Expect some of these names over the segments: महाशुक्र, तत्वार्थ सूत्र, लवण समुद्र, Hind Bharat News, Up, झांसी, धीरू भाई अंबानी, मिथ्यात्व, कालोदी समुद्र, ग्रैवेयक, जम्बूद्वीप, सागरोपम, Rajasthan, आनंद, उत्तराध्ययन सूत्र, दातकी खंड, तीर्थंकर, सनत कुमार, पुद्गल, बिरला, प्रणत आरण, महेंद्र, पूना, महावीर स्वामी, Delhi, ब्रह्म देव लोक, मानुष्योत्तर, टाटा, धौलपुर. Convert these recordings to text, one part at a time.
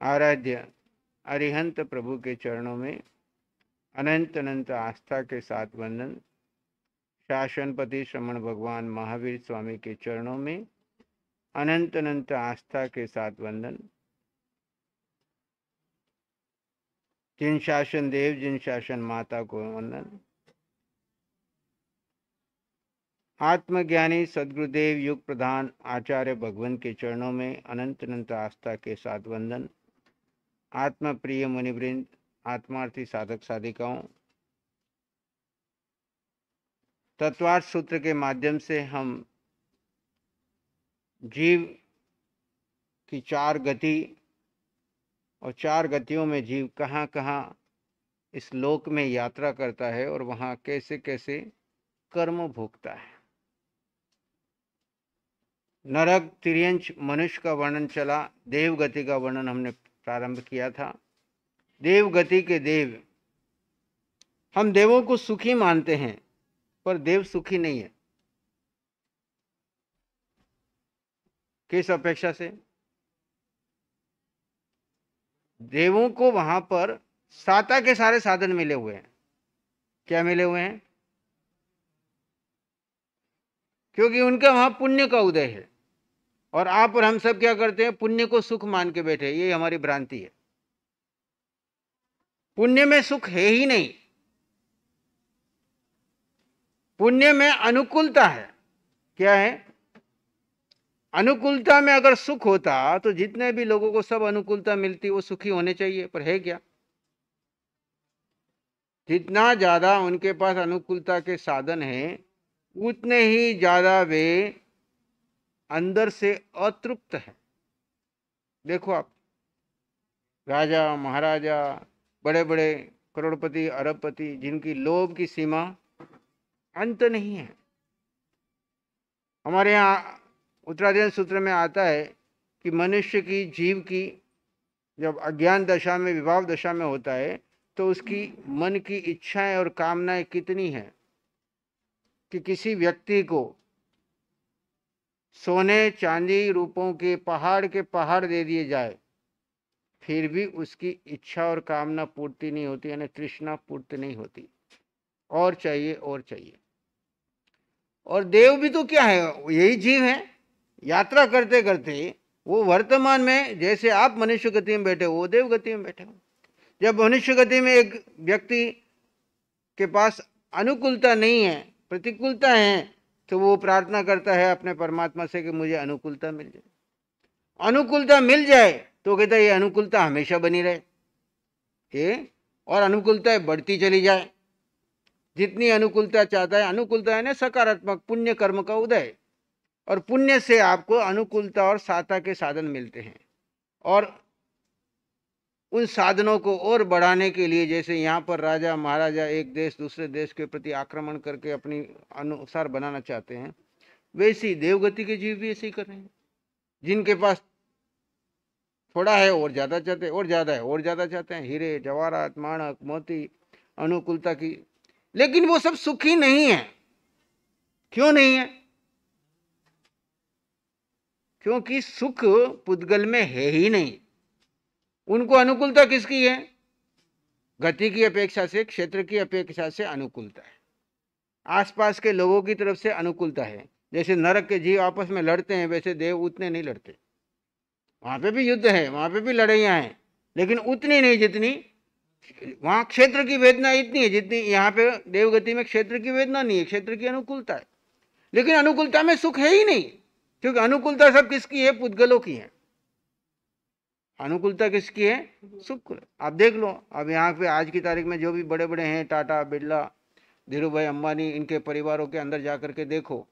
आराध्य अरिहंत प्रभु के चरणों में अनंत अनंत आस्था के साथ वंदन। शासनपति श्रमण भगवान महावीर स्वामी के चरणों में अनंत अनंत आस्था के साथ वंदन। जिन शासन देव जिन शासन माता को वंदन। आत्मज्ञानी सदगुरुदेव युग प्रधान आचार्य भगवान के चरणों में अनंत अनंत आस्था के साथ वंदन। आत्म प्रिय मुनिवृंद, आत्मार्थी साधक साधिकाओं, तत्वार्थ सूत्र के माध्यम से हम जीव की चार गति और चार गतियों में जीव कहाँ कहाँ इस लोक में यात्रा करता है और वहाँ कैसे कैसे कर्म भोगता है। नरक तिर्यंच मनुष्य का वर्णन चला, देव गति का वर्णन हमने प्रारंभ किया था। देव गति के देव, हम देवों को सुखी मानते हैं पर देव सुखी नहीं है। किस अपेक्षा से? देवों को वहां पर साता के सारे साधन मिले हुए हैं। क्या मिले हुए हैं? क्योंकि उनके वहां पुण्य का उदय है और आप और हम सब क्या करते हैं? पुण्य को सुख मान के बैठे। ये हमारी भ्रांति है। पुण्य में सुख है ही नहीं, पुण्य में अनुकूलता है। क्या है? अनुकूलता में अगर सुख होता तो जितने भी लोगों को सब अनुकूलता मिलती, वो सुखी होने चाहिए। पर है क्या? जितना ज्यादा उनके पास अनुकूलता के साधन हैं, उतने ही ज्यादा वे अंदर से अतृप्त हैं। देखो आप, राजा महाराजा, बड़े बड़े करोड़पति अरबपति, जिनकी लोभ की सीमा अंत नहीं है। हमारे यहाँ उत्तराध्ययन सूत्र में आता है कि मनुष्य की, जीव की, जब अज्ञान दशा में, विभाव दशा में होता है तो उसकी मन की इच्छाएं और कामनाएं कितनी हैं कि किसी व्यक्ति को सोने चांदी रूपों के पहाड़ दे दिए जाए, फिर भी उसकी इच्छा और कामना पूर्ति नहीं होती, यानी तृष्णा पूर्ति नहीं होती। और चाहिए और चाहिए। और देव भी तो क्या है? यही जीव है। यात्रा करते करते वो वर्तमान में, जैसे आप मनुष्य गति में बैठे हो, वो देव गति में बैठे हो। जब मनुष्य गति में एक व्यक्ति के पास अनुकूलता नहीं है, प्रतिकूलता है, तो वो प्रार्थना करता है अपने परमात्मा से कि मुझे अनुकूलता मिल जाए। अनुकूलता मिल जाए तो कहता है ये अनुकूलता हमेशा बनी रहे और अनुकूलता बढ़ती चली जाए। जितनी अनुकूलता चाहता है, अनुकूलता है ना सकारात्मक पुण्य कर्म का उदय, और पुण्य से आपको अनुकूलता और साता के साधन मिलते हैं। और उन साधनों को और बढ़ाने के लिए, जैसे यहाँ पर राजा महाराजा एक देश दूसरे देश के प्रति आक्रमण करके अपनी अनुसार बनाना चाहते हैं, वैसी देवगति के जीव भी ऐसे ही कर रहे हैं। जिनके पास थोड़ा है और ज़्यादा चाहते हैं, और ज़्यादा है और ज़्यादा चाहते हैं। हीरे जवाहरात माणक मोती, अनुकूलता की, लेकिन वो सब सुखी नहीं है। क्यों नहीं है? क्योंकि सुख पुद्गल में है ही नहीं। उनको अनुकूलता किसकी है? गति की अपेक्षा से, क्षेत्र की अपेक्षा से अनुकूलता है, आसपास के लोगों की तरफ से अनुकूलता है। जैसे नरक के जीव आपस में लड़ते हैं, वैसे देव उतने नहीं लड़ते। वहाँ पे भी युद्ध है, वहाँ पे भी लड़ाइयाँ हैं, लेकिन उतनी नहीं जितनी, वहाँ क्षेत्र की वेदना इतनी है जितनी यहाँ पे देवगति में क्षेत्र की वेदना नहीं है, क्षेत्र की अनुकूलता है। लेकिन अनुकूलता में सुख है ही नहीं, क्योंकि अनुकूलता सब किसकी है? पुद्गलों की है। अनुकूलता किसकी है? सुख। आप देख लो, अब यहाँ पे आज की तारीख में जो भी बड़े बड़े हैं, टाटा, बिरला, धीरू भाई अंबानी, इनके परिवारों के अंदर जा करके देखो,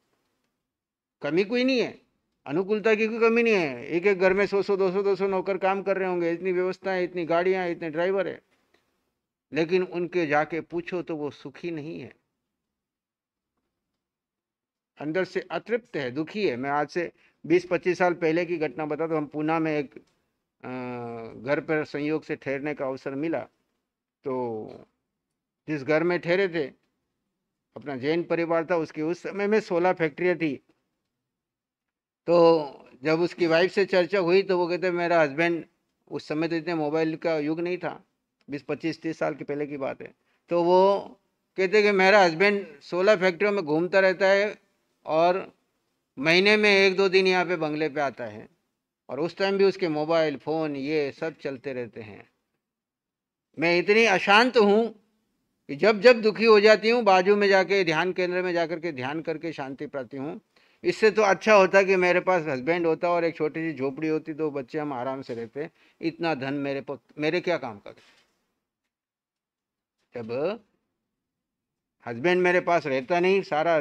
कमी कोई नहीं है, अनुकूलता की कोई कमी नहीं है। एक एक घर में 100-100, 200-200 नौकर काम कर रहे होंगे, इतनी व्यवस्थाएं, इतनी गाड़ियाँ, इतने ड्राइवर है, लेकिन उनके जाके पूछो तो वो सुखी नहीं है, अंदर से अतृप्त है, दुखी है। मैं आज से 20-25 साल पहले की घटना बता तो, हम पूना में एक घर पर संयोग से ठहरने का अवसर मिला, तो जिस घर में ठहरे थे, अपना जैन परिवार था, उसकी उस समय में 16 फैक्ट्रियाँ थी। तो जब उसकी वाइफ से चर्चा हुई तो वो कहते मेरा हस्बैंड उस समय तो इतने मोबाइल का युग नहीं था, 20-25-30 साल के पहले की बात है। तो वो कहते कि मेरा हस्बैंड 16 फैक्ट्रियों में घूमता रहता है और महीने में 1-2 दिन यहाँ पे बंगले पे आता है, और उस टाइम भी उसके मोबाइल फ़ोन ये सब चलते रहते हैं। मैं इतनी अशांत हूँ कि जब जब दुखी हो जाती हूँ बाजू में जाके ध्यान केंद्र में जाकर के ध्यान करके शांति पाती हूँ। इससे तो अच्छा होता कि मेरे पास हस्बैंड होता और एक छोटी सी झोपड़ी होती, 2 बच्चे, हम आराम से रहते। इतना धन मेरे क्या काम का। जब हस्बैंड मेरे पास रहता नहीं, सारा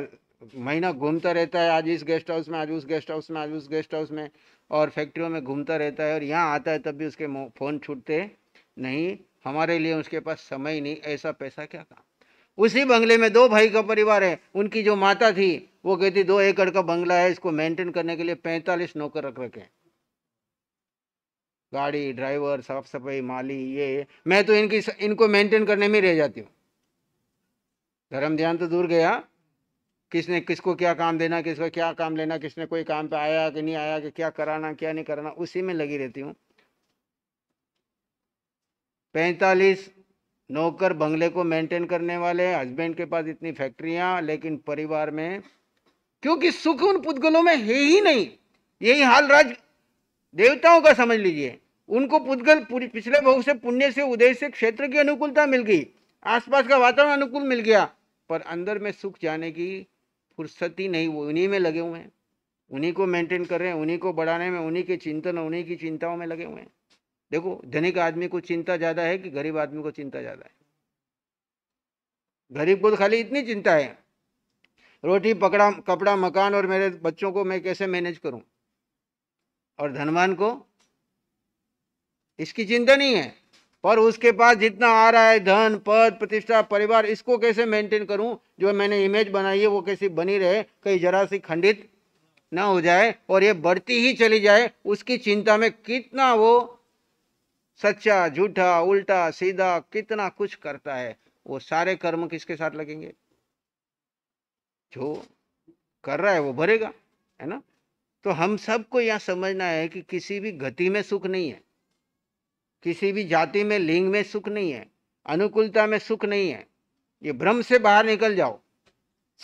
महीना घूमता रहता है, आज इस गेस्ट हाउस में, आज उस गेस्ट हाउस में, आज उस गेस्ट हाउस में, और फैक्ट्रियों में घूमता रहता है, और यहाँ आता है तब भी उसके फ़ोन छूटते नहीं। हमारे लिए उसके पास समय नहीं, ऐसा पैसा क्या काम। उसी बंगले में 2 भाई का परिवार है, उनकी जो माता थी वो कहती 2 एकड़ का बंगला है, इसको मेंटेन करने के लिए 45 नौकर रख रखे, गाड़ी, ड्राइवर, साफ सफाई, माली, ये मैं तो इनको मेंटेन करने में रह जाती हूँ। धर्म ध्यान तो दूर गया, किसने किसको क्या काम देना, किसको क्या काम लेना, किसने कोई काम पे आया कि नहीं आया, कि क्या कराना क्या नहीं कराना, उसी में लगी रहती हूँ। 45 नौकर, बंगले को मेंटेन करने वाले, हस्बैंड के पास इतनी फैक्ट्रियाँ, लेकिन परिवार में क्योंकि सुख उन पुद्गलों में है ही नहीं। यही हाल राज देवताओं का समझ लीजिए। उनको पुद्गल पिछले भोग से, पुण्य से, उदय से क्षेत्र की अनुकूलता मिल गई, आसपास का वातावरण अनुकूल मिल गया, पर अंदर में सुख जाने की फुर्सत ही नहीं। वो उन्हीं में लगे हुए हैं, उन्हीं को मेंटेन कर रहे हैं, उन्हीं को बढ़ाने में, उन्हीं के चिंतन, उन्हीं की चिंताओं में लगे हुए हैं। देखो, धनिक आदमी को चिंता ज़्यादा है कि गरीब आदमी को चिंता ज़्यादा है? गरीब को तो खाली इतनी चिंता है, रोटी, पकड़ा, कपड़ा, मकान और मेरे बच्चों को मैं कैसे मैनेज करूं, और धनवान को इसकी चिंता नहीं है, पर उसके पास जितना आ रहा है धन, पद, प्रतिष्ठा, परिवार, इसको कैसे मेंटेन करूं, जो मैंने इमेज बनाई है वो कैसी बनी रहे, कहीं जरा सी खंडित ना हो जाए और ये बढ़ती ही चली जाए, उसकी चिंता में कितना वो सच्चा, झूठा, उल्टा, सीधा, कितना कुछ करता है। वो सारे कर्म किसके साथ लगेंगे? जो कर रहा है वो भरेगा, है ना। तो हम सबको यह समझना है कि किसी भी गति में सुख नहीं है, किसी भी जाति में, लिंग में सुख नहीं है, अनुकूलता में सुख नहीं है। ये भ्रम से बाहर निकल जाओ।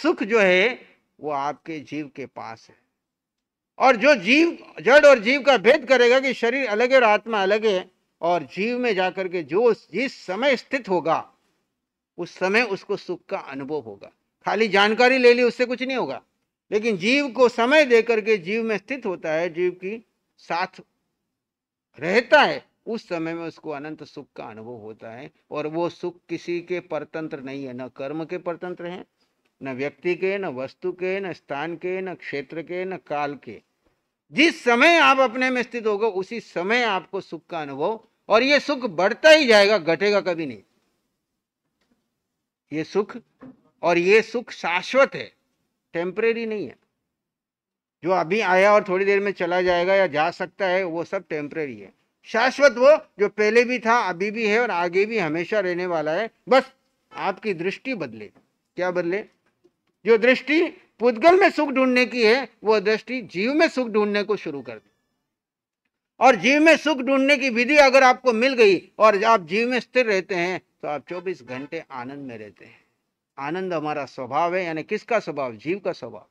सुख जो है वो आपके जीव के पास है, और जो जीव, जड़ और जीव का भेद करेगा कि शरीर अलग है और आत्मा अलग है, और जीव में जाकर के जो जिस समय स्थित होगा उस समय उसको सुख का अनुभव होगा। खाली जानकारी ले ली उससे कुछ नहीं होगा, लेकिन जीव को समय दे करके जीव में स्थित होता है, जीव की साथ रहता है, उस समय में उसको अनंत सुख का अनुभव होता है। और वो सुख किसी के परतंत्र नहीं है, न कर्म के परतंत्र हैं, न व्यक्ति के, न वस्तु के, न स्थान के, न क्षेत्र के, न काल के। जिस समय आप अपने में स्थित होगा उसी समय आपको सुख का अनुभव, और ये सुख बढ़ता ही जाएगा, घटेगा कभी नहीं ये सुख। और ये सुख शाश्वत है, टेम्परेरी नहीं है। जो अभी आया और थोड़ी देर में चला जाएगा या जा सकता है, वो सब टेम्परेरी है। शाश्वत वो जो पहले भी था, अभी भी है और आगे भी हमेशा रहने वाला है। बस आपकी दृष्टि बदले। क्या बदले? जो दृष्टि पुद्गल में सुख ढूंढने की है, वो दृष्टि जीव में सुख ढूंढने को शुरू कर दे। और जीव में सुख ढूंढने की विधि अगर आपको मिल गई और आप जीव में स्थिर रहते हैं, तो आप 24 घंटे आनंद में रहते हैं। आनंद हमारा स्वभाव है, यानी किसका स्वभाव? जीव का स्वभाव।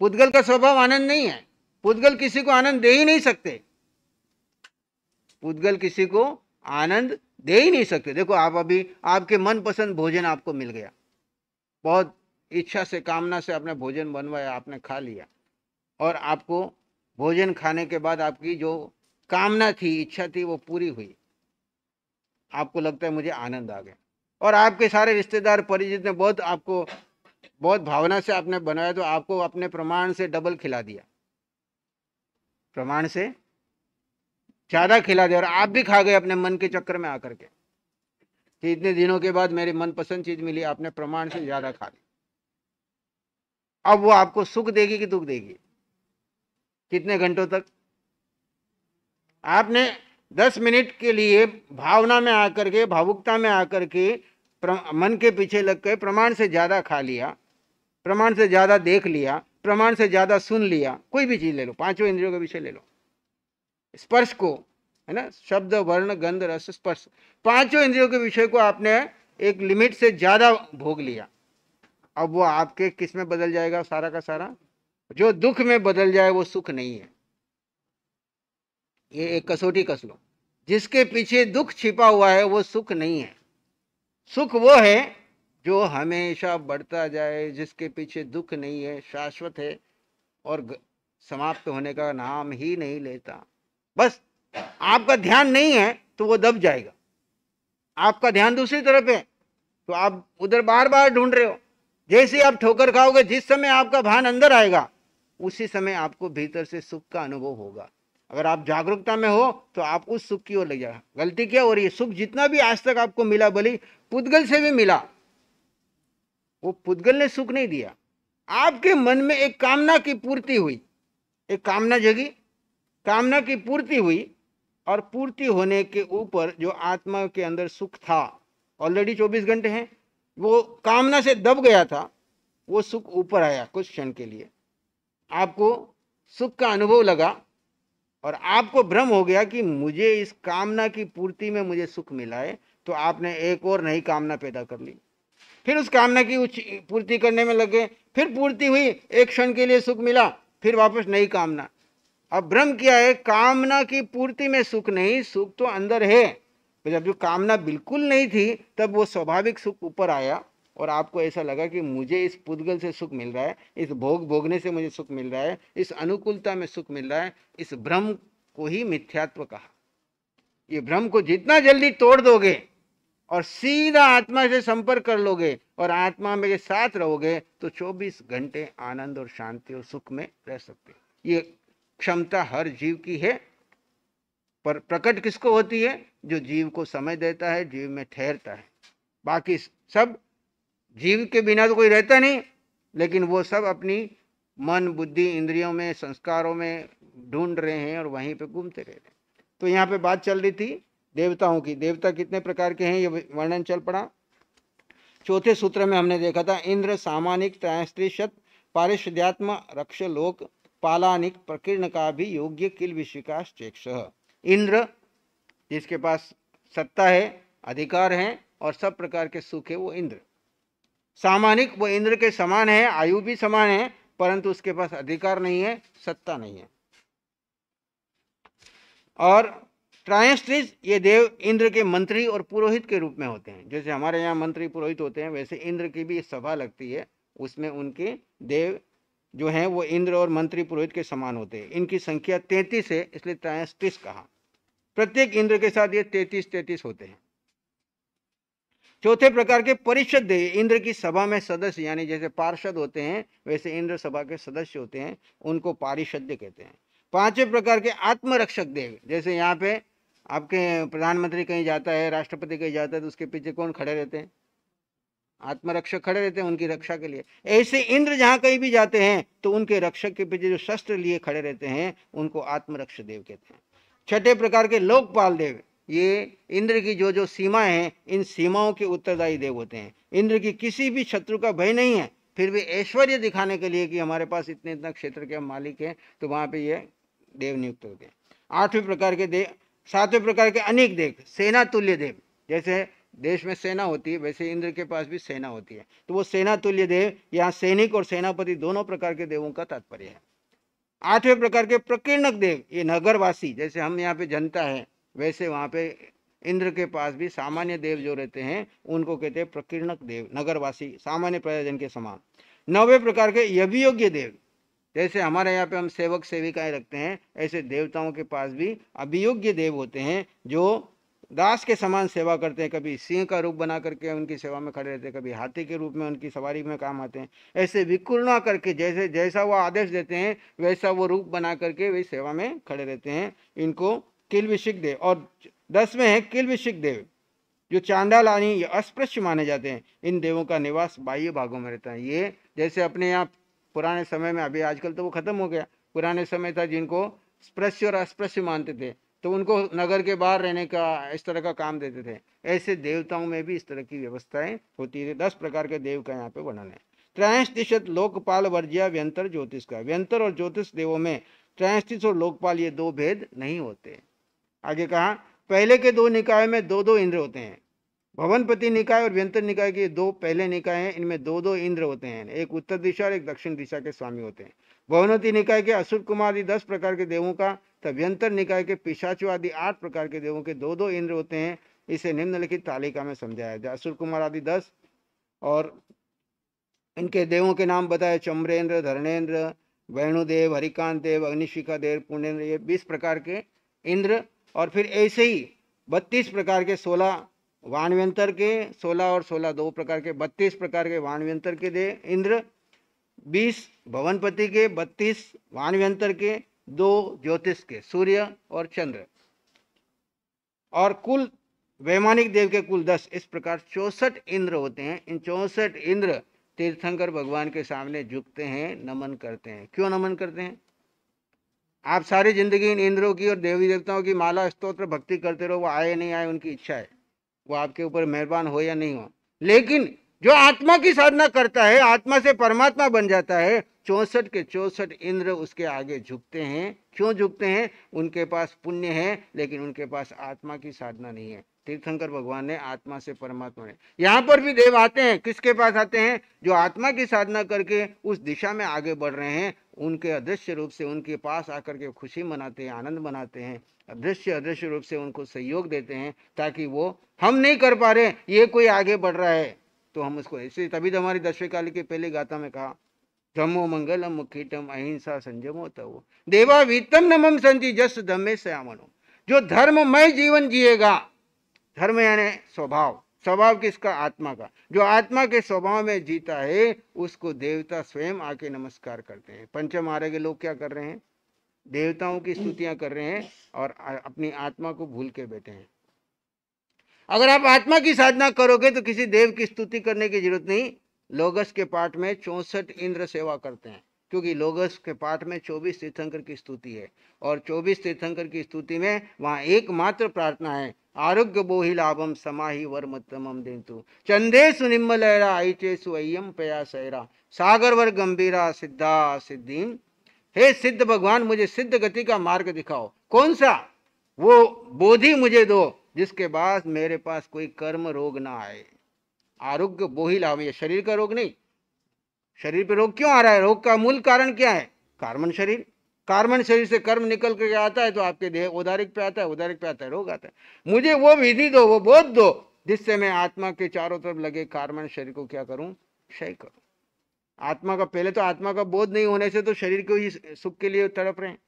पुद्गल का स्वभाव आनंद नहीं है, पुद्गल किसी को आनंद दे ही नहीं सकते, पुद्गल किसी को आनंद दे ही नहीं सकते। देखो, आप अभी आपके मनपसंद भोजन आपको मिल गया, बहुत इच्छा से, कामना से आपने भोजन बनवाया, आपने खा लिया, और आपको भोजन खाने के बाद आपकी जो कामना थी, इच्छा थी, वो पूरी हुई, आपको लगता है मुझे आनंद आ गया। और आपके सारे रिश्तेदार, परिचित ने बहुत आपको, बहुत भावना से आपने बनाया, तो आपको अपने प्रमाण से डबल खिला दिया, प्रमाण से ज़्यादा खिला दिया, और आप भी खा गए अपने मन के चक्कर में आकर के कि इतने दिनों के बाद मेरी मनपसंद चीज मिली, आपने प्रमाण से ज़्यादा खा ली। अब वो आपको सुख देगी कि दुख देगी? कितने घंटों तक? आपने 10 मिनट के लिए भावना में आकर के, भावुकता में आकर के, मन के पीछे लग के प्रमाण से ज़्यादा खा लिया, प्रमाण से ज़्यादा देख लिया, प्रमाण से ज़्यादा सुन लिया, कोई भी चीज़ ले लो, 5 इंद्रियों के पीछे ले लो, स्पर्श को, है ना, शब्द वर्ण गंध रस स्पर्श, पांचों इंद्रियों के विषय को आपने एक लिमिट से ज्यादा भोग लिया। अब वो आपके किस में बदल जाएगा? सारा का सारा जो दुख में बदल जाए वो सुख नहीं है। ये एक कसौटी कस लो, जिसके पीछे दुख छिपा हुआ है वो सुख नहीं है। सुख वो है जो हमेशा बढ़ता जाए, जिसके पीछे दुख नहीं है, शाश्वत है और समाप्त होने का नाम ही नहीं लेता। बस आपका ध्यान नहीं है तो वो दब जाएगा, आपका ध्यान दूसरी तरफ है तो आप उधर बार बार ढूंढ रहे हो। जैसे आप ठोकर खाओगे, जिस समय आपका भान अंदर आएगा उसी समय आपको भीतर से सुख का अनुभव होगा। अगर आप जागरूकता में हो तो आप उस सुख की ओर ले जाएगा। गलती क्या हो रही है? सुख जितना भी आज तक आपको मिला, भले पुद्गल से भी मिला, वो पुद्गल ने सुख नहीं दिया। आपके मन में एक कामना की पूर्ति हुई, एक कामना जगी, कामना की पूर्ति हुई और पूर्ति होने के ऊपर जो आत्मा के अंदर सुख था, ऑलरेडी 24 घंटे हैं, वो कामना से दब गया था, वो सुख ऊपर आया कुछ क्षण के लिए। आपको सुख का अनुभव लगा और आपको भ्रम हो गया कि मुझे इस कामना की पूर्ति में मुझे सुख मिला है, तो आपने एक और नई कामना पैदा कर ली। फिर उस कामना की पूर्ति करने में लगे, फिर पूर्ति हुई, एक क्षण के लिए सुख मिला, फिर वापस नई कामना। अब भ्रम क्या है? कामना की पूर्ति में सुख नहीं, सुख तो अंदर है। जब जो कामना बिल्कुल नहीं थी तब वो स्वाभाविक सुख ऊपर आया और आपको ऐसा लगा कि मुझे इस पुद्गल से सुख मिल रहा है, इस भोग भोगने से मुझे सुख मिल रहा है, इस अनुकूलता में सुख मिल रहा है। इस भ्रम को ही मिथ्यात्व कहा। ये भ्रम को जितना जल्दी तोड़ दोगे और सीधा आत्मा से संपर्क कर लोगे और आत्मा में के साथ रहोगे तो 24 घंटे आनंद और शांति और सुख में रह सकते। ये क्षमता हर जीव की है, पर प्रकट किसको होती है? जो जीव को समय देता है, जीव में ठहरता है। बाकी सब जीव के बिना तो कोई रहता नहीं, लेकिन वो सब अपनी मन बुद्धि इंद्रियों में संस्कारों में ढूंढ रहे हैं और वहीं पे घूमते रह रहे हैं। तो यहाँ पे बात चल रही थी देवताओं की। देवता कितने प्रकार के हैं ये वर्णन चल पड़ा। चौथे सूत्र में हमने देखा था इंद्र सामानिक त्रयस्त्रिशत पारिशुद्यात्म रक्ष लोक पालानिक प्रकीर्ण का भी योग्य किल विशिकाश चेक्ष। इंद्र जिसके पास सत्ता है, अधिकार है और सब प्रकार के सुख है, वो इंद्र सामानिक, वो इंद्र के समान है, आयु भी समान है, परंतु उसके पास अधिकार नहीं है, सत्ता नहीं है। और त्रयस्त्रीज ये देव इंद्र के मंत्री और पुरोहित के रूप में होते हैं। जैसे हमारे यहाँ मंत्री पुरोहित होते हैं, वैसे इंद्र की भी सभा लगती है, उसमें उनके देव जो हैं वो इंद्र और मंत्री पुरोहित के समान होते हैं। इनकी संख्या 33 है, इसलिए त्रयस्त्रीज कहा। प्रत्येक इंद्र के साथ ये 33-33 होते हैं। चौथे प्रकार के परिषद देव, इंद्र की सभा में सदस्य, यानी जैसे पार्षद होते हैं वैसे इंद्र सभा के सदस्य होते हैं, उनको पारिषद्य कहते हैं। पांचवें प्रकार के आत्मरक्षक देव, जैसे यहाँ पे आपके प्रधानमंत्री कहीं जाता है, राष्ट्रपति कहीं जाता है, तो उसके पीछे कौन खड़े रहते हैं? आत्मरक्षक खड़े रहते हैं उनकी रक्षा के लिए। ऐसे इंद्र जहाँ कहीं भी जाते हैं तो उनके रक्षक के पीछे जो शस्त्र लिए खड़े रहते हैं उनको आत्मरक्षक देव कहते हैं। छठे प्रकार के लोकपाल देव, ये इंद्र की जो जो सीमाएं हैं इन सीमाओं के उत्तरदायी देव होते हैं। इंद्र की किसी भी शत्रु का भय नहीं है, फिर भी ऐश्वर्य दिखाने के लिए कि हमारे पास इतने इतना क्षेत्र के हम मालिक हैं, तो वहाँ पे ये देव नियुक्त होते हैं। आठवें प्रकार के देव, सातवें प्रकार के अनेक देव, सेना तुल्य देव, जैसे देश में सेना होती है वैसे इंद्र के पास भी सेना होती है, तो वो सेना तुल्य देव, यहाँ सैनिक और सेनापति दोनों प्रकार के देवों का तात्पर्य है। आठवें प्रकार के प्रकीर्णक देव, ये नगरवासी, जैसे हम यहाँ पे जनता है वैसे वहाँ पे इंद्र के पास भी सामान्य देव जो रहते हैं उनको कहते हैं प्रकीर्णक देव, नगरवासी, सामान्य प्रयोजन के समान। नौवें प्रकार के अभियोग्य देव, जैसे हमारे यहाँ पे हम सेवक सेविकाएं रखते हैं, ऐसे देवताओं के पास भी अभियोग्य देव होते हैं जो दास के समान सेवा करते हैं। कभी सिंह का रूप बना करके उनकी सेवा में खड़े रहते हैं, कभी हाथी के रूप में उनकी सवारी में काम आते हैं। ऐसे विकुर्णा करके जैसे जैसा वो आदेश देते हैं वैसा वो रूप बना करके वे सेवा में खड़े रहते हैं, इनको किल्विशिक देव। और 10वें हैं किल्विशिक देव, जो चांडाल यानी अस्पृश्य माने जाते हैं। इन देवों का निवास बाह्य भागों में रहता है। ये जैसे अपने यहाँ पुराने समय में, अभी आजकल तो वो खत्म हो गया, पुराने समय था जिनको स्पृश्य और अस्पृश्य मानते थे तो उनको नगर के बाहर रहने का इस तरह का काम देते थे। ऐसे देवताओं में भी इस तरह की व्यवस्थाएं होती थी। 10 प्रकार के देव का यहाँ पे वर्णन है। त्रयस्त्रिशत लोकपाल वर्ज्या व्यंतर ज्योतिष का, व्यंतर और ज्योतिष देवों में त्रयस्त्रिश और लोकपाल ये दो भेद नहीं होते। आगे कहा पहले के दो निकाय में दो दो इंद्र होते हैं। भवनपति निकाय और व्यंतर निकाय के दो पहले निकाय हैं, इनमें दो दो इंद्र होते हैं, एक उत्तर दिशा और एक दक्षिण दिशा के स्वामी होते हैं। भवनपति निकाय के असुर कुमार 10 प्रकार के देवों का तब व्यंतर निकाय के पिशाचु आदि 8 प्रकार के देवों के दो दो इंद्र होते हैं। इसे निम्नलिखित तालिका में समझाया जाए। असुर कुमार आदि 10 और इनके देवों के नाम बताए चम्रेन्द्र, धरणेन्द्र, वेणुदेव, हरिकांत देव, अग्निशिखा देव, पुण्येन्द्र, ये 20 प्रकार के इंद्र। और फिर ऐसे ही 32 प्रकार के 16 वानव्यंतर के 16 और 16 दो प्रकार के 32 प्रकार के वानव्यंतर के दे इंद्र, 20 भवनपति के, 32 वानव्यंतर के, 2 ज्योतिष के सूर्य और चंद्र, और कुल वैमानिक देव के कुल 10। इस प्रकार 64 इंद्र होते हैं। इन 64 इंद्र तीर्थंकर भगवान के सामने झुकते हैं, नमन करते हैं। क्यों नमन करते हैं? आप सारी जिंदगी इन इंद्रों की और देवी देवताओं की माला स्तोत्र भक्ति करते रहो, वो आए नहीं आए उनकी इच्छा है, वो आपके ऊपर मेहरबान हो या नहीं हो। लेकिन जो आत्मा की साधना करता है, आत्मा से परमात्मा बन जाता है, 64 के 64 इंद्र उसके आगे झुकते हैं। क्यों झुकते हैं? उनके पास पुण्य है लेकिन उनके पास आत्मा की साधना नहीं है। तीर्थंकर भगवान ने आत्मा से परमात्मा ने, यहाँ पर भी देव आते हैं, किसके पास आते हैं? जो आत्मा की साधना करके उस दिशा में आगे बढ़ रहे हैं, उनके अदृश्य रूप से उनके पास आकर के खुशी मनाते हैं, आनंद मनाते हैं, अदृश्य अदृश्य रूप से उनको सहयोग देते हैं, ताकि वो हम नहीं कर पा रहे, ये कोई आगे बढ़ रहा है तो हम उसको ऐसे। तभी तो हमारी 10वीं काली की पहली गाथा में कहा धम्मो मंगलम मुखीटम अहिंसा संजमो तव देवावीतम नमम संति जस धम्मे श्यामनो। जो धर्ममय जीवन जिएगा, धर्म यानी स्वभाव, स्वभाव किसका? आत्मा का। जो आत्मा के स्वभाव में जीता है उसको देवता स्वयं आके नमस्कार करते हैं। पंचम आर्य के लोग क्या कर रहे हैं? देवताओं की स्तुतियां कर रहे हैं और अपनी आत्मा को भूल के बैठे हैं। अगर आप आत्मा की साधना करोगे तो किसी देव की स्तुति करने की जरूरत नहीं। लोगस के पाठ में 64 इंद्र सेवा करते हैं, क्योंकि लोगस के पाठ में 24 तीर्थंकर की स्तुति है और 24 तीर्थंकर की स्तुति में वहाँ एकमात्र प्रार्थना है आरोग्य बोहि लाभम समाहि वर्मतमम देंतु चंदे सुनिम्बलहरा आईचे सुयम पयासैरा सागर वर गंभीरा सिद्धा सिद्धिम। हे सिद्ध भगवान, मुझे सिद्ध गति का मार्ग दिखाओ। कौन सा? वो बोधि मुझे दो जिसके बाद मेरे पास कोई कर्म रोग ना आए। आरोग्य बोहि लाभ, ये शरीर का रोग नहीं। शरीर पे रोग क्यों आ रहा है? रोग का मूल कारण क्या है? कार्बन शरीर। कार्बन शरीर से कर्म निकल करके आता है तो आपके देह उदारिक पे आता है, उदारिक पे आता है रोग आता है। मुझे वो विधि दो, वो बोध दो जिससे मैं आत्मा के चारों तरफ लगे कार्बन शरीर को क्या करूं? क्षय करूं। आत्मा का पहले तो आत्मा का बोध नहीं होने से तो शरीर को ही सुख के लिए तड़प रहे हैं।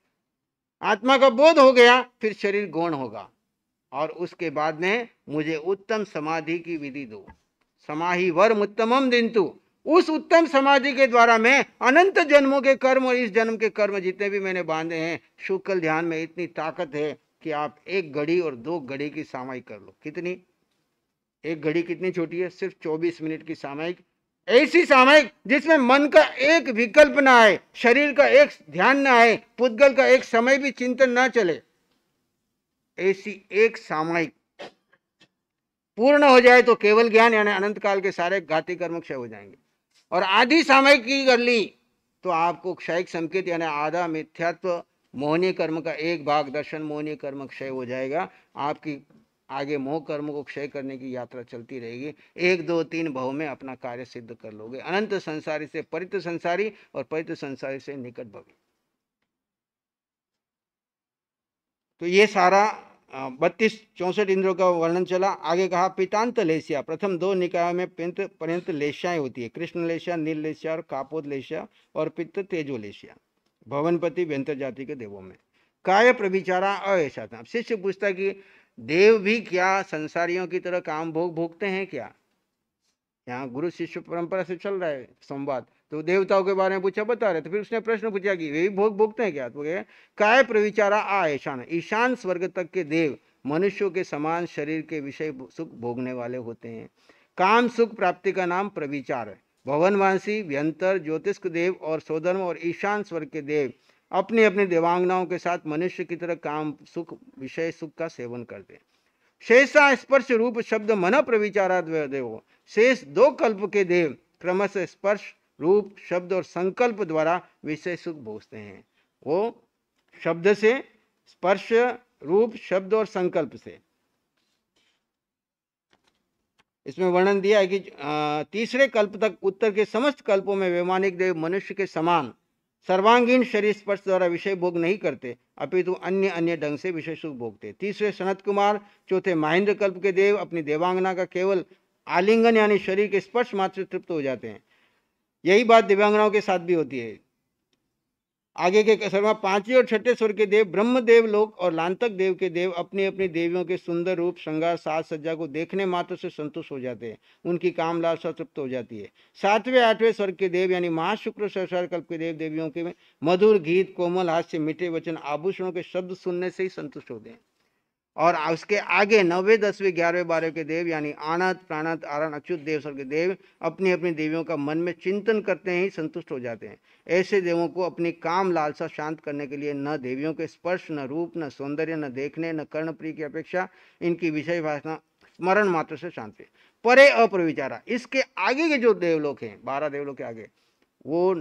आत्मा का बोध हो गया फिर शरीर गौण होगा और उसके बाद में मुझे उत्तम समाधि की विधि दो। समाहि वर्म उत्तमम दिंतु, उस उत्तम समाधि के द्वारा मैं अनंत जन्मों के कर्म और इस जन्म के कर्म जितने भी मैंने बांधे हैं, शुक्ल ध्यान में इतनी ताकत है कि आप 1 घड़ी और 2 घड़ी की सामायिक कर लो। कितनी? 1 घड़ी कितनी छोटी है? सिर्फ 24 मिनट की सामायिक। ऐसी सामायिक जिसमें मन का एक विकल्प ना आए, शरीर का एक ध्यान ना आए, पुद्गल का एक समय भी चिंतन ना चले। ऐसी एक सामायिक पूर्ण हो जाए तो केवल ज्ञान यानी अनंत काल के सारे घाती कर्म क्षय हो जाएंगे। और आधी सामायिक की कर ली तो आपको क्षयिक संकेत यानी आधा मिथ्यात्व मोहनीय कर्म का एक भाग दर्शन मोहनीय कर्म क्षय हो जाएगा। आपकी आगे मोह कर्म को क्षय करने की यात्रा चलती रहेगी। 1, 2, 3 भाव में अपना कार्य सिद्ध कर लोगे। अनंत संसारी से परित संसारी और परित संसारी से निकट भवी। तो ये सारा 32, 64 इंद्रों का वर्णन चला। आगे कहा पितांत लेशिया, प्रथम 2 निकायों में पर्यंत लेशियाएं होती है, कृष्ण लेशिया, नील लेशिया और कापोद लेशिया और पित्त तेजो लेशिया, भवनपति व्यंतर जाति के देवों में। काय प्रभिचारा अयशा था। शिष्य पूछता कि देव भी क्या संसारियों की तरह काम भोग भोगते हैं क्या? यहाँ गुरु शिष्य परंपरा से चल रहा है संवाद। तो देवताओं के बारे में पूछा, बता रहे। तो फिर उसने प्रश्न पूछा कि वे भी भोग भोगते हैं क्या? तो काय प्रविचारा आ ईशान, ईशान स्वर्ग तक के देव मनुष्यों के समान शरीर के विषय सुख भोगने वाले होते हैं। काम सुख प्राप्ति का नाम प्रविचार है। भवनवासी, व्यंतर, ज्योतिष देव और सौधर्म और ईशान स्वर्ग के देव अपने अपने देवांगनाओं के साथ मनुष्य की तरह काम सुख विषय सुख का सेवन करते हैं। शेषा स्पर्श रूप शब्द मन प्रविचारा देव, शेष 2 कल्प के देव क्रमश स्पर्श रूप शब्द और संकल्प द्वारा विषय सुख भोगते हैं। वो शब्द से, स्पर्श रूप, शब्द और संकल्प से। इसमें वर्णन दिया है कि तीसरे कल्प तक उत्तर के समस्त कल्पों में वैमानिक देव मनुष्य के समान सर्वांगीण शरीर स्पर्श द्वारा विषय भोग नहीं करते, अपितु अन्य अन्य ढंग से विषय सुख भोगते। तीसरे सनत कुमार, चौथे महेंद्र कल्प के देव अपनी देवांगना का केवल आलिंगन यानी शरीर के स्पर्श मात्र तृप्त हो जाते हैं। यही बात दिव्यांगनाओं के साथ भी होती है। आगे के कसर में पांचवें और छठे स्वर के देव ब्रह्म देव लोक और लांतक देव के देव अपनी अपनी देवियों के सुंदर रूप, श्रृंगार, साज सज्जा को देखने मात्र से संतुष्ट हो जाते हैं, उनकी काम लालसा तृप्त हो जाती है। सातवें आठवें स्वर के देव यानी महाशुक्र सहस्र कल्प के देव देवियों के मधुर गीत, कोमल हास्य, मीठे वचन, आभूषणों के शब्द सुनने से ही संतुष्ट होते हैं। और उसके आगे नौवें, दसवें, ग्यारहवें, बारहवें के देव यानी आनंद, प्रणत, आरण, अच्युत देव स्वर के देव अपनी अपनी देवियों का मन में चिंतन करते ही संतुष्ट हो जाते हैं। ऐसे देवों को अपनी काम लालसा शांत करने के लिए न देवियों के स्पर्श, न रूप, न सौंदर्य, न देखने, न कर्णप्रिय की अपेक्षा इनकी विषय वासना स्मरण मात्र से शांति। परे अप्रविचारा, इसके आगे के जो देवलोक हैं, 12 देवलोक के आगे, वो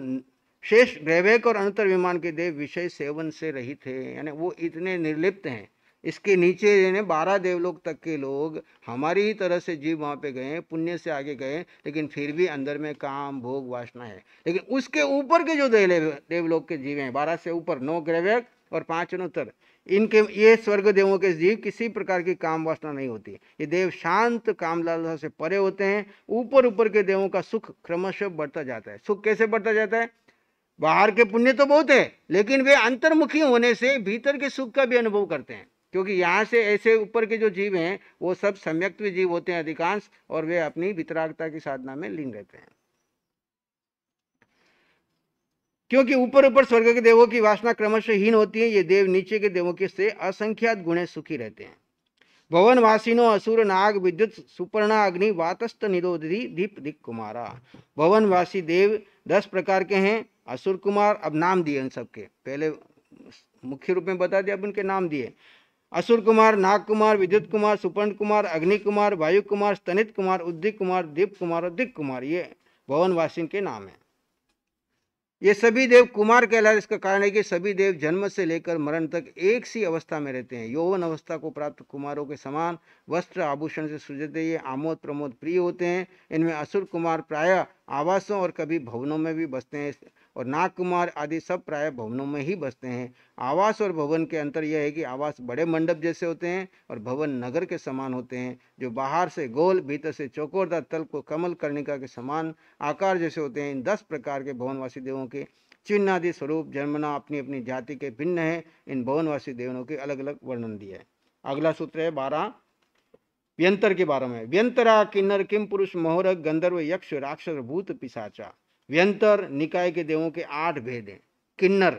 शेष ग्रैवेयक और अनुत्तर विमान के देव विषय सेवन से रहित हैं, यानी वो इतने निर्लिप्त हैं। इसके नीचे यानी 12 देवलोक तक के लोग हमारी ही तरह से जीव वहाँ पे गए, पुण्य से आगे गए, लेकिन फिर भी अंदर में काम, भोग, वासना है। लेकिन उसके ऊपर के जो देवलोक के जीव हैं, 12 से ऊपर 9 ग्रैवेयक और 5 अनुत्तर, इनके ये स्वर्ग देवों के जीव किसी प्रकार की काम वासना नहीं होती। ये देव शांत, काम लालसा से परे होते हैं। ऊपर ऊपर के देवों का सुख क्रमशः बढ़ता जाता है। सुख कैसे बढ़ता जाता है? बाहर के पुण्य तो बहुत है, लेकिन वे अंतर्मुखी होने से भीतर के सुख का भी अनुभव करते हैं, क्योंकि यहाँ से ऐसे ऊपर के जो जीव हैं वो सब सम्यक्त भी जीव होते हैं अधिकांश, और वे अपनी वितरागता की साधना में लीन रहते हैं। क्योंकि ऊपर ऊपर स्वर्ग के देवों की वासना क्रमशः हीन होती है, ये देव नीचे के देवों के से असंख्यात गुणे सुखी रहते हैं। भवन वासिनो असुर नाग विद्युत सुपर्णा अग्नि वातस्त निरोधि दीप दिक कुमारा, भवन वासी देव 10 प्रकार के हैं। असुर कुमार, अब नाम दिए उन सबके, पहले मुख्य रूप में बता दिया, अब उनके नाम दिए। असुर कुमार, नाग कुमार, विद्युत कुमार, सुपर्ण कुमार, अग्नि कुमार, वायु कुमार, स्तनित कुमार, उद्दिक कुमार, दीप कुमार और दिक कुमार, ये भवनवासिन के नाम हैं। ये सभी देव कुमार कहलाए, इसका कारण है कि सभी देव जन्म से लेकर मरण तक एक सी अवस्था में रहते हैं। यौवन अवस्था को प्राप्त कुमारों के समान वस्त्र आभूषण से सुजते ये आमोद प्रमोद प्रिय होते हैं। इनमें असुर कुमार प्रायः आवासों और कभी भवनों में भी बसते हैं, और नाग कुमार आदि सब प्रायः भवनों में ही बसते हैं। आवास और भवन के अंतर यह है कि आवास बड़े मंडप जैसे होते हैं और भवन नगर के समान होते हैं, जो बाहर से गोल, भीतर से चौकोर तथा तल को कमल कर्णिका के समान आकार जैसे होते हैं। इन 10 प्रकार के भवनवासी देवों के चिन्ह आदि स्वरूप जन्मना अपनी अपनी जाति के भिन्न है। इन भवनवासी देवों के अलग अलग वर्णन दिया है। अगला सूत्र है 12 व्यंतर के बारे में। व्यंतरा किन्नर किम पुरुष मोहरक गंधर्व यक्ष राक्षस भूत पिशाचा। व्यंतर निकाय के देवों के 8 भेद हैं। किन्नर,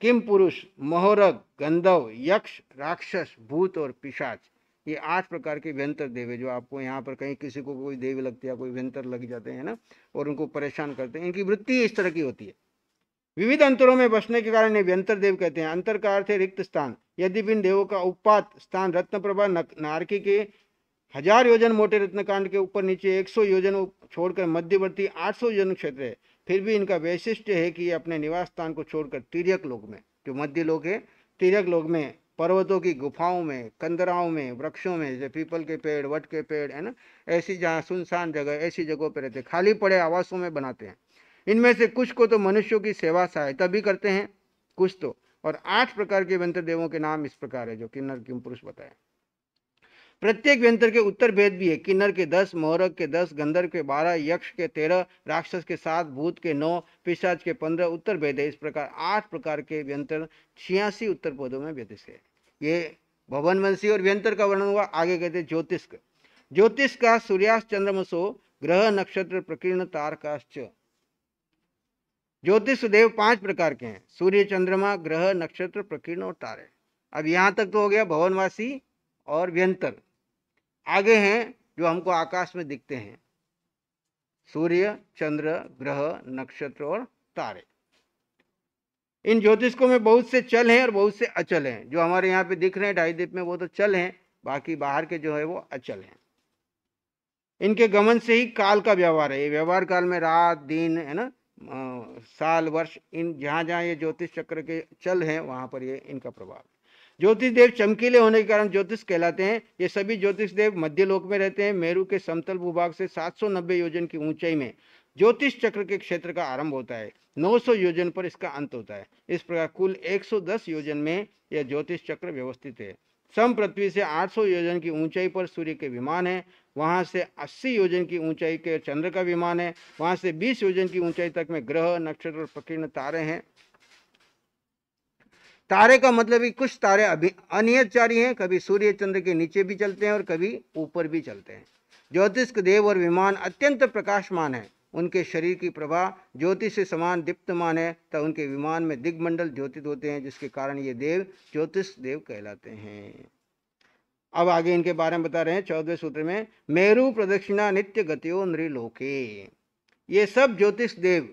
किम पुरुष, मोहरक, गंधर्व, यक्ष, राक्षस, भूत और पिशाच, ये 8 प्रकार के व्यंतर देव है, जो आपको यहाँ पर कहीं किसी को कोई देवी लगती है, कोई व्यंतर लग जाते हैं ना, और उनको परेशान करते हैं। इनकी वृत्ति इस तरह की होती है। विविध अंतरों में बसने के कारण व्यंतर देव कहते हैं। अंतर का अर्थ है रिक्त स्थान। यदि इन देवों का उपात स्थान रत्न प्रभा नारकी के 1000 योजन मोटे रत्नकांड के ऊपर नीचे 100 योजन छोड़कर मध्यवर्ती 800 योजन क्षेत्र है। फिर भी इनका वैशिष्ट है कि ये अपने निवास स्थान को छोड़कर तिर्यक लोक में, जो मध्य लोक है, तिर्यक लोक में पर्वतों की गुफाओं में, कंदराओं में, वृक्षों में, जैसे पीपल के पेड़, वट के पेड़, है ना, ऐसी जहाँ सुनसान जगह, ऐसी जगहों पर रहते, खाली पड़े आवासों में बनाते हैं। इनमें से कुछ को तो मनुष्यों की सेवा सहायता भी करते हैं, कुछ तो, और 8 प्रकार के व्यंतर देवों के नाम इस प्रकार है, जो किन्नर किम पुरुष बताए। प्रत्येक व्यंतर के उत्तर भेद भी है। किन्नर के 10, मोहरक के 10, गंधर्व के 12, यक्ष के 13, राक्षस के 7, भूत के 9, पिशाच के 15 उत्तर भेद है। इस प्रकार 8 प्रकार के व्यंतर 86 उत्तर पदों में व्यतिष्ट है। ये भवनवंशी और व्यंतर का वर्णन हुआ। आगे कहते हैं ज्योतिष। ज्योतिष का सूर्यास्त चंद्रमसो ग्रह नक्षत्र प्रकीर्ण तारकाश्च। ज्योतिष देव 5 प्रकार के हैं, सूर्य, चंद्रमा, ग्रह, नक्षत्र, प्रकीर्ण और तारे। अब यहाँ तक तो हो गया भवनवासी और व्यंतर। आगे हैं जो हमको आकाश में दिखते हैं, सूर्य, चंद्र, ग्रह, नक्षत्र और तारे। इन ज्योतिषकों में बहुत से चल हैं और बहुत से अचल हैं। जो हमारे यहाँ पे दिख रहे हैं ढाईद्वीप में, वो तो चल हैं, बाकी बाहर के जो है वो अचल हैं। इनके गमन से ही काल का व्यवहार है। ये व्यवहार काल में रात दिन, है ना, साल वर्ष, इन जहाँ जहाँ ये ज्योतिष चक्र के चल हैं वहाँ पर ये इनका प्रभाव। ज्योतिष देव चमकीले होने के कारण ज्योतिष कहलाते हैं। ये सभी ज्योतिष देव मध्य लोक में रहते हैं। मेरू के समतल भूभाग से 790 योजन की ऊंचाई में ज्योतिष चक्र के क्षेत्र का आरंभ होता है। 900 योजन पर इसका अंत होता है। इस प्रकार कुल 110 योजन में यह ज्योतिष चक्र व्यवस्थित है। सम पृथ्वी से 800 योजन की ऊंचाई पर सूर्य के विमान है। वहाँ से 80 योजन की ऊंचाई के चंद्र का विमान है। वहाँ से 20 योजन की ऊंचाई तक में ग्रह, नक्षत्र और प्रकीर्ण तारे हैं। तारे का मतलब कि कुछ तारे अभी अनियतचारी हैं, कभी सूर्य चंद्र के नीचे भी चलते हैं और कभी ऊपर भी चलते हैं। ज्योतिष देव और विमान अत्यंत प्रकाशमान है। उनके शरीर की प्रभा ज्योति से समान दीप्तमान है, तब उनके विमान में दिग्मंडल ज्योतित होते हैं, जिसके कारण ये देव ज्योतिष देव कहलाते हैं। अब आगे इनके बारे में बता रहे हैं 14वें सूत्र में, मेरु प्रदक्षिणा नित्य गतियो नृलोके। ये सब ज्योतिष देव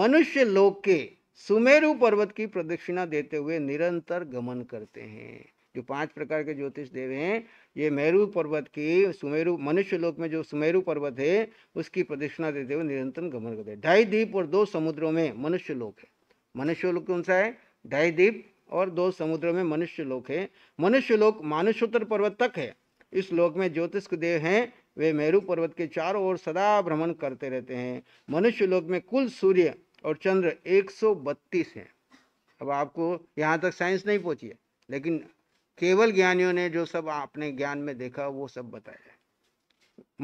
मनुष्य लोक के सुमेरु पर्वत की प्रदक्षिणा देते हुए निरंतर गमन करते हैं। जो 5 प्रकार के ज्योतिष देव हैं, ये मेरु पर्वत की सुमेरु मनुष्य लोक में जो सुमेरु पर्वत है उसकी प्रदक्षिणा देते हुए निरंतर गमन करते हैं। 2.5 द्वीप और 2 समुद्रों में मनुष्य लोक है। मनुष्य लोक कौन सा है? 2.5 द्वीप और 2 समुद्रों में मनुष्य लोक है। मनुष्य लोक मानुष्योत्तर पर्वत तक है। इस लोक में ज्योतिष देव हैं। वे मेरु पर्वत के चारों ओर सदा भ्रमण करते रहते हैं। मनुष्य लोक में कुल सूर्य और चंद्र 132 हैं। अब आपको यहाँ तक साइंस नहीं पहुँची है, लेकिन केवल ज्ञानियों ने जो सब अपने ज्ञान में देखा वो सब बताया है।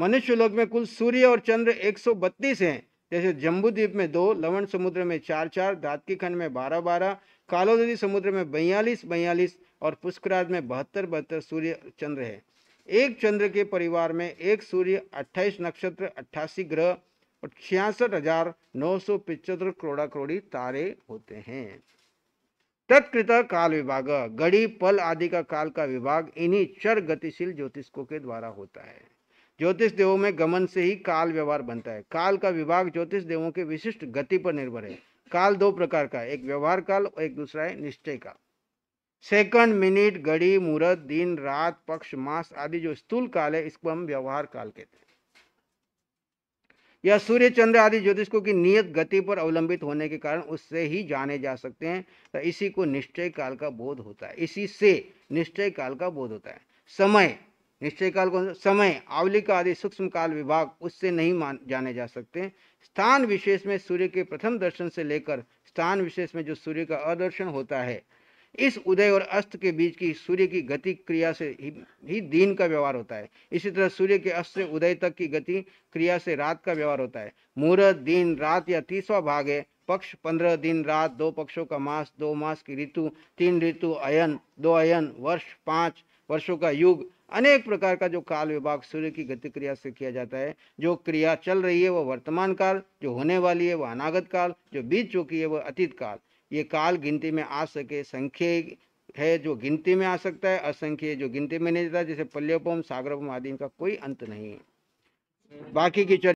मनुष्य लोक में कुल सूर्य और चंद्र 132 हैं। जैसे जम्बूद्वीप में 2, लवण समुद्र में 4-4, दातकी खंड में 12-12, कालोदी समुद्र में 42-42 और पुष्कराज में 72-72 सूर्य चंद्र है। एक चंद्र के परिवार में 1 सूर्य, 28 नक्षत्र, 88 ग्रह और 66,975 करोड़ा-करोड़ी तारे होते हैं। तत्कृत काल विभाग, घड़ी पल आदि का काल का विभाग इन्हीं चर गतिशील ज्योतिषकों के द्वारा होता है। ज्योतिष देवों में गमन से ही काल व्यवहार बनता है। काल का विभाग ज्योतिष देवों के विशिष्ट गति पर निर्भर है। काल 2 प्रकार का, एक व्यवहार काल और एक दूसरा है निश्चय काल। सेकंड, मिनट, घड़ी, मुहूर्त, दिन, रात, पक्ष, मास आदि जो स्थूल काल है इसको हम व्यवहार काल कहते हैं। यह सूर्य चंद्र आदि ज्योतिषकों की नियत गति पर अवलंबित होने के कारण उससे ही जाने जा सकते हैं, तो इसी को निश्चय काल का बोध होता है। इसी से निश्चय काल का बोध होता है। समय, निश्चय काल को समय, आवलिका आदि सूक्ष्म काल विभाग उससे नहीं जाने जा सकते। स्थान विशेष में सूर्य के प्रथम दर्शन से लेकर स्थान विशेष में जो सूर्य का अदर्शन होता है, इस उदय और अस्त के बीच की सूर्य की गति क्रिया से ही दिन का व्यवहार होता है। इसी तरह सूर्य के अस्त से उदय तक की गति क्रिया से रात का व्यवहार होता है। मुहूर्त, दिन, रात या 30वां भाग है। पक्ष 15 दिन, रात, 2 पक्षों का मास, 2 मास की ऋतु, 3 ऋतु, अयन, 2 अयन, वर्ष, 5 वर्षों का युग, अनेक प्रकार का जो काल विभाग सूर्य की गति क्रिया से किया जाता है। जो क्रिया चल रही है वह वर्तमान काल, जो होने वाली है वह अनागत काल, जो बीत चुकी है वह अतीत काल। ये काल गिनती में आ सके, संख्य है जो गिनती में आ सकता है, असंख्य है जो गिनती में नहीं जाता। जैसे पल्योपम, सागरोपम आदि इनका कोई अंत नहीं है। बाकी की